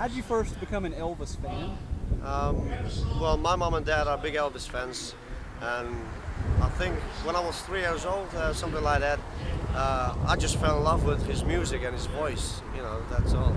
How did you first become an Elvis fan? Well, my mom and dad are big Elvis fans, and I think when I was 3 years old, something like that, I just fell in love with his music and his voice, you know, that's all.